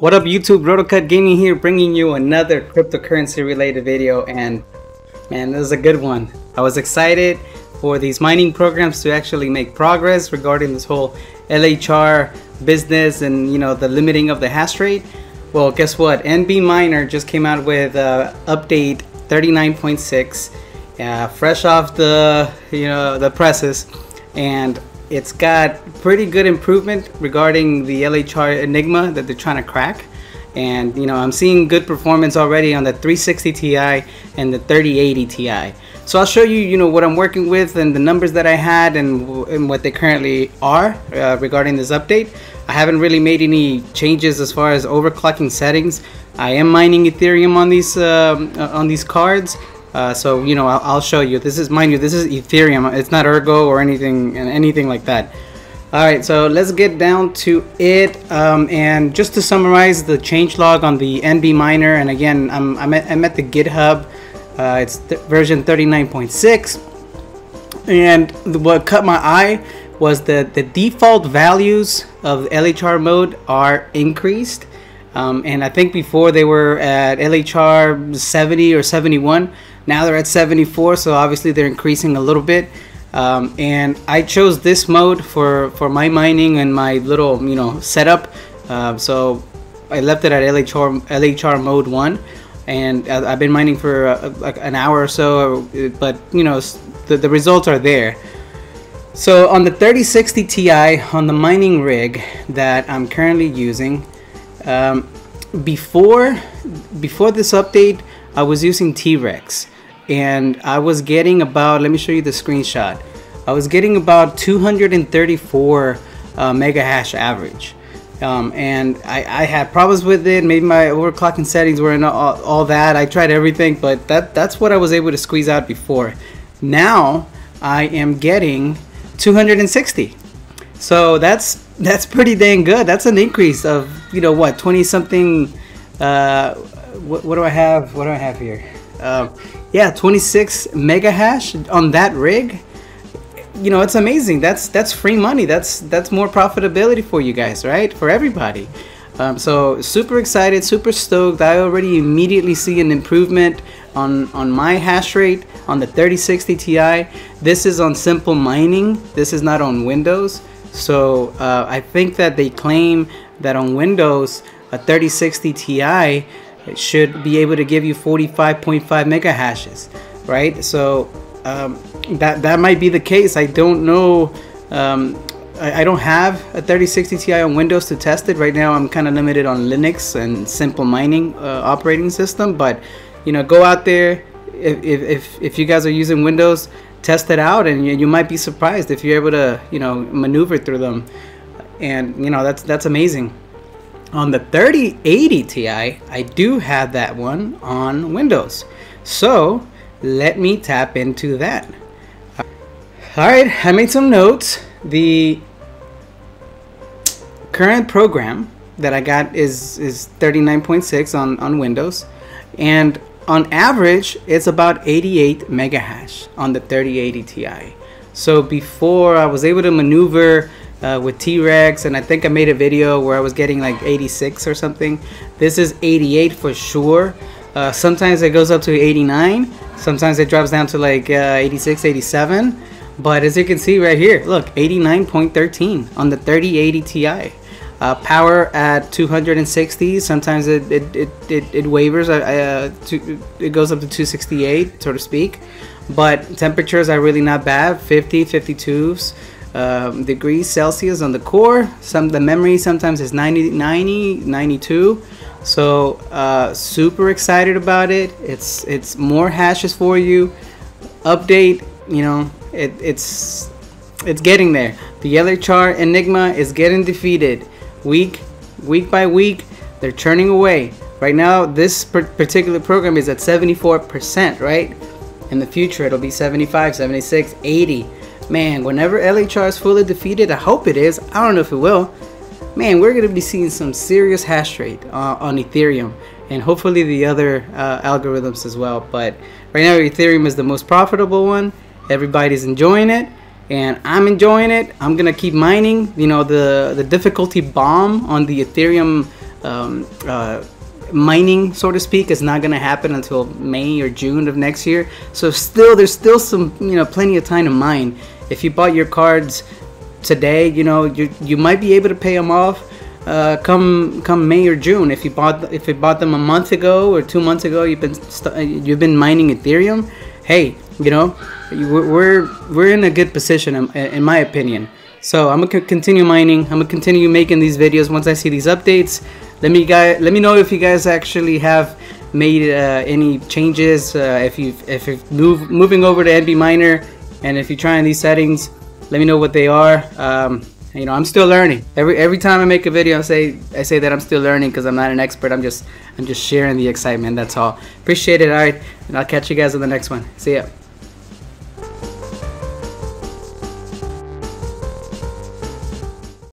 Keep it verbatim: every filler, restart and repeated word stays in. What up YouTube, Rotocut Gaming here, bringing you another cryptocurrency related video. And man, this is a good one. I was excited for these mining programs to actually make progress regarding this whole L H R business and, you know, the limiting of the hash rate. Well, guess what? NBMiner just came out with uh, update thirty-nine point six, uh, fresh off the, you know, the presses, and it's got pretty good improvement regarding the L H R enigma that they're trying to crack. And you know, I'm seeing good performance already on the three sixty T I and the thirty eighty T I. So I'll show you, you know, what I'm working with and the numbers that I had and, and what they currently are uh, regarding this update. I haven't really made any changes as far as overclocking settings. I am mining Ethereum on these um, on these cards. Uh, so you know, I'll, I'll show you. This is, mind you, this is Ethereum. It's not Ergo or anything and anything like that. All right, so let's get down to it. Um, and just to summarize the changelog on the NBMiner, and again, I'm I'm at, I'm at the GitHub. Uh, it's th version thirty-nine point six. And what caught my eye was that the default values of L H R mode are increased. Um, and I think before they were at L H R seventy or seventy-one. Now they're at seventy-four, so obviously they're increasing a little bit. Um, and I chose this mode for for my mining and my little, you know, setup. Uh, so I left it at L H R L H R mode one, and I've been mining for a, like an hour or so. But you know, the, the results are there. So on the thirty sixty T I, on the mining rig that I'm currently using. Um, before before this update, I was using T Rex, and I was getting about, let me show you the screenshot, I was getting about two hundred thirty-four uh, mega hash average, um, and I, I had problems with it. Maybe my overclocking settings were in all, all that. I tried everything, but that that's what I was able to squeeze out before. Now I am getting two hundred sixty, so that's that's pretty dang good. That's an increase of, you know, what, twenty something. Uh, what, what do I have? What do I have here? Uh, yeah, twenty-six mega hash on that rig. You know, it's amazing. That's that's free money. That's that's more profitability for you guys, right? For everybody. Um, so super excited, super stoked. I already immediately see an improvement on on my hash rate on the thirty sixty T I. This is on simple mining. This is not on Windows. So uh, I think that they claim that on Windows, a thirty sixty T I should be able to give you forty-five point five mega hashes, right? So um, that that might be the case. I don't know. Um, I, I don't have a thirty sixty T I on Windows to test it right now. I'm kind of limited on Linux and simple mining uh, operating system. But you know, go out there if if if you guys are using Windows. Test it out, and you, you might be surprised if you're able to, you know, maneuver through them. And you know, that's that's amazing. On the thirty eighty T I, I do have that one on Windows, so let me tap into that. All right, I made some notes. The current program that I got is is thirty-nine point six on on Windows, and on average, it's about eighty-eight mega hash on the thirty eighty T I. So before, I was able to maneuver uh, with T Rex, and I think I made a video where I was getting like eighty-six or something. This is eighty-eight for sure. Uh, sometimes it goes up to eighty-nine. Sometimes it drops down to like uh, eighty-six, eighty-seven. But as you can see right here, look, eighty-nine point one three on the thirty eighty T I. Uh, power at two hundred sixty. Sometimes it it it it, it wavers. Uh, to, it goes up to two sixty-eight, so to speak. But temperatures are really not bad. fifty, fifty-two um, degrees Celsius on the core. Some the memory sometimes is ninety, ninety, ninety-two. So uh, super excited about it. It's it's more hashes for you. Update. You know, it it's it's getting there. The L H R enigma is getting defeated. Week, week by week, they're churning away. Right now, this particular program is at seventy-four percent, right? In the future, it'll be seventy-five, seventy-six, eighty. Man, whenever L H R is fully defeated, I hope it is. I don't know if it will. Man, we're going to be seeing some serious hash rate uh, on Ethereum, and hopefully the other uh, algorithms as well. But right now, Ethereum is the most profitable one. Everybody's enjoying it. And I'm enjoying it. I'm gonna keep mining. You know, the the difficulty bomb on the Ethereum um, uh, mining, so to speak, is not going to happen until May or June of next year. So still, there's still some, you know, plenty of time to mine. If you bought your cards today, you know, you you might be able to pay them off uh, come come May or June. If you bought if you bought them a month ago or two months ago, you've been st you've been mining Ethereum. Hey, you know, we're we're in a good position, in, in my opinion. So I'm gonna continue mining. I'm gonna continue making these videos once I see these updates. Let me guys, let me know if you guys actually have made uh, any changes. Uh, if you if you're move, moving over to NBMiner, and if you're trying these settings, let me know what they are. Um, you know, I'm still learning. Every every time I make a video, I say I say that I'm still learning because I'm not an expert. I'm just I'm just sharing the excitement. That's all. Appreciate it. All right, and I'll catch you guys in the next one. See ya.